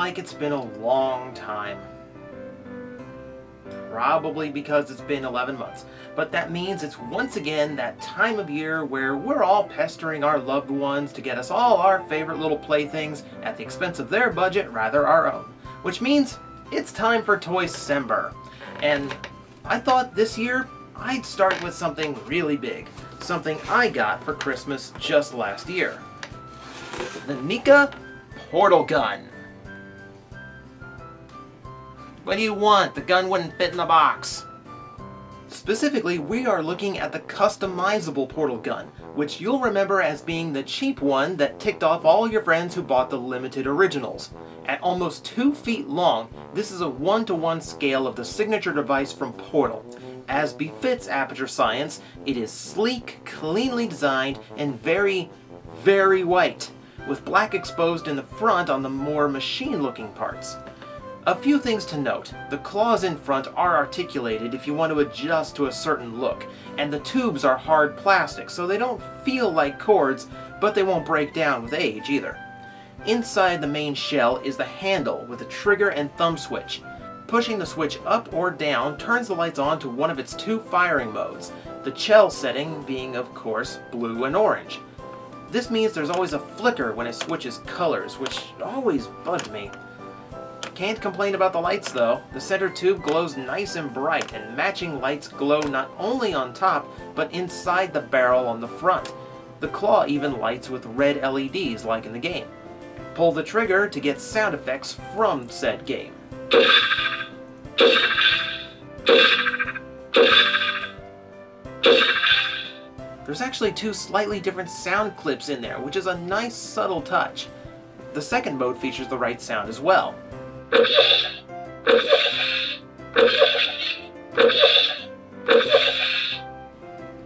like it's been a long time. Probably because it's been 11 months. But that means it's once again that time of year where we're all pestering our loved ones to get us all our favorite little playthings at the expense of their budget, rather our own. Which means it's time for Toycember. And I thought this year I'd start with something really big. Something I got for Christmas just last year. The NECA Portal Gun. What do you want? The gun wouldn't fit in the box. Specifically, we are looking at the customizable Portal Gun, which you'll remember as being the cheap one that ticked off all your friends who bought the limited originals. At almost 2 feet long, this is a 1-to-1 scale of the signature device from Portal. As befits Aperture Science, it is sleek, cleanly designed, and very, very white, with black exposed in the front on the more machine-looking parts. A few things to note. The claws in front are articulated if you want to adjust to a certain look, and the tubes are hard plastic, so they don't feel like cords, but they won't break down with age either. Inside the main shell is the handle with a trigger and thumb switch. Pushing the switch up or down turns the lights on to one of its two firing modes, the Chell setting being, of course, blue and orange. This means there's always a flicker when it switches colors, which always bugged me. Can't complain about the lights though. The center tube glows nice and bright, and matching lights glow not only on top, but inside the barrel on the front. The claw even lights with red LEDs like in the game. Pull the trigger to get sound effects from said game. There's actually two slightly different sound clips in there, which is a nice subtle touch. The second mode features the right sound as well.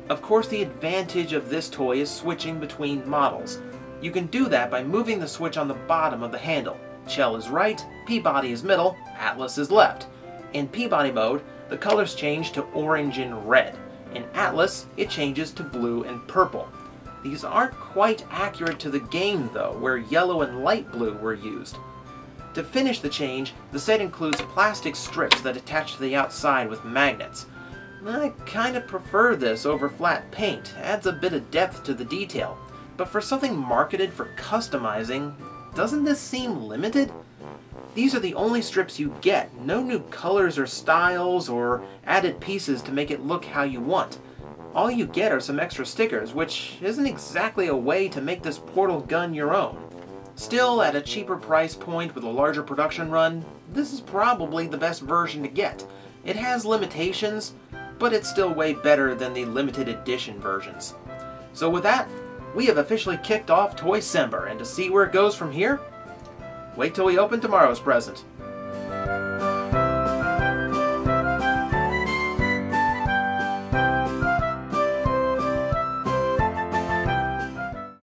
Of course, the advantage of this toy is switching between models. You can do that by moving the switch on the bottom of the handle. Chell is right, P-Body is middle, Atlas is left. In P-Body mode, the colors change to orange and red. In Atlas, it changes to blue and purple. These aren't quite accurate to the game though, where yellow and light blue were used. To finish the change, the set includes plastic strips that attach to the outside with magnets. I kinda prefer this over flat paint, adds a bit of depth to the detail. But for something marketed for customizing, doesn't this seem limited? These are the only strips you get, no new colors or styles or added pieces to make it look how you want. All you get are some extra stickers, which isn't exactly a way to make this Portal Gun your own. Still, at a cheaper price point with a larger production run, this is probably the best version to get. It has limitations, but it's still way better than the limited edition versions. So with that, we have officially kicked off Toycember, and to see where it goes from here, wait till we open tomorrow's present.